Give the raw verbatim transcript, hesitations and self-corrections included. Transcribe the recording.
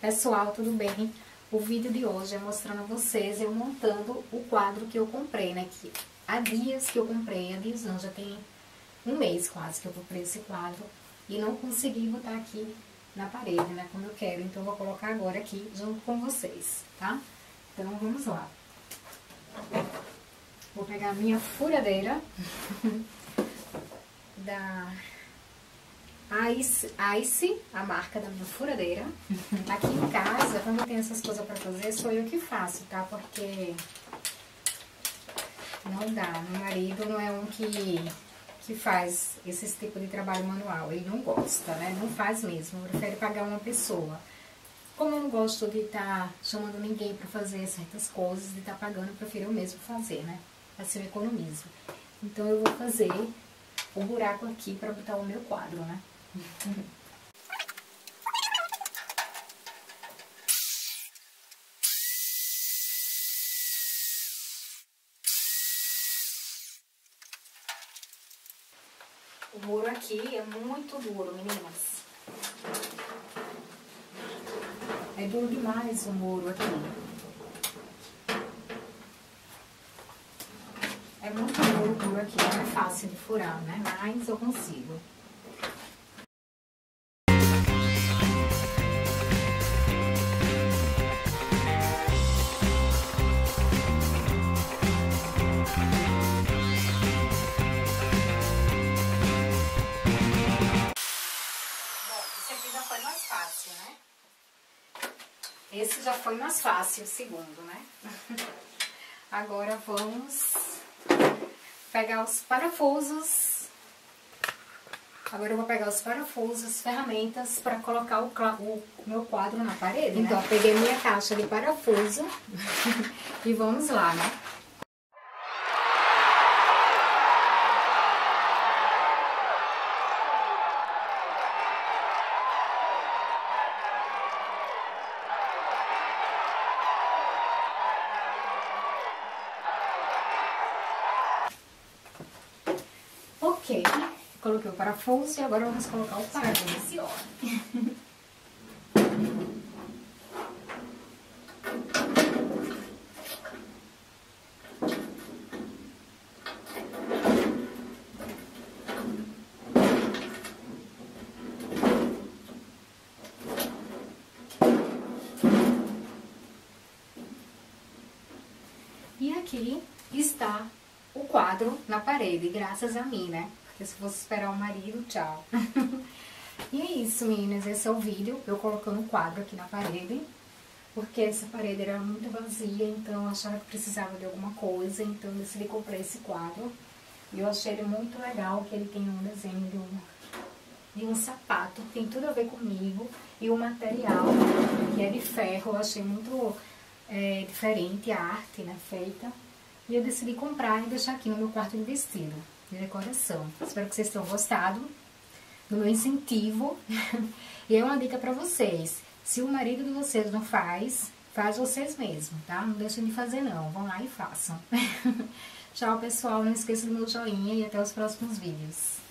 Pessoal, tudo bem? O vídeo de hoje é mostrando a vocês eu montando o quadro que eu comprei, né? Que há dias que eu comprei, há dias não, já tem um mês quase que eu comprei esse quadro e não consegui botar aqui na parede, né? Como eu quero, então eu vou colocar agora aqui junto com vocês, tá? Então vamos lá. Vou pegar a minha furadeira da Ice, Ice, a marca da minha furadeira. Aqui em casa, quando eu tenho essas coisas pra fazer, sou eu que faço, tá? Porque não dá, meu marido não é um que, que faz esse tipo de trabalho manual, ele não gosta, né? Não faz mesmo, prefere pagar uma pessoa. Como eu não gosto de estar chamando ninguém pra fazer certas coisas, de estar pagando, eu prefiro eu mesmo fazer, né? Assim eu economizo. Então eu vou fazer o buraco aqui pra botar o meu quadro, né? O muro aqui é muito duro, meninas. É duro demais o muro aqui. É muito duro o muro aqui, não é fácil de furar, né? Mas eu consigo. Esse já foi mais fácil, o segundo, né? Agora vamos pegar os parafusos. Agora eu vou pegar os parafusos, ferramentas, para colocar o, o meu quadro na parede, então, né? Então, peguei minha caixa de parafuso e vamos lá, né? Ok, coloquei o parafuso e agora vamos colocar o parafuso. E aqui está o quadro na parede, graças a mim, né? Porque se fosse esperar o marido, tchau. E é isso, meninas, esse é o vídeo, eu colocando o quadro aqui na parede, porque essa parede era muito vazia, então eu achava que precisava de alguma coisa, então eu decidi comprar esse quadro. E eu achei ele muito legal, que ele tem um desenho de um, de um sapato, tem tudo a ver comigo, e o material, que é de ferro, eu achei muito é, diferente a arte, né, feita. E eu decidi comprar e deixar aqui no meu quarto de vestido, de decoração. Espero que vocês tenham gostado do meu incentivo. E é uma dica pra vocês. Se o marido de vocês não faz, faz vocês mesmos, tá? Não deixem de fazer não, vão lá e façam. Tchau, pessoal. Não esqueça do meu joinha e até os próximos vídeos.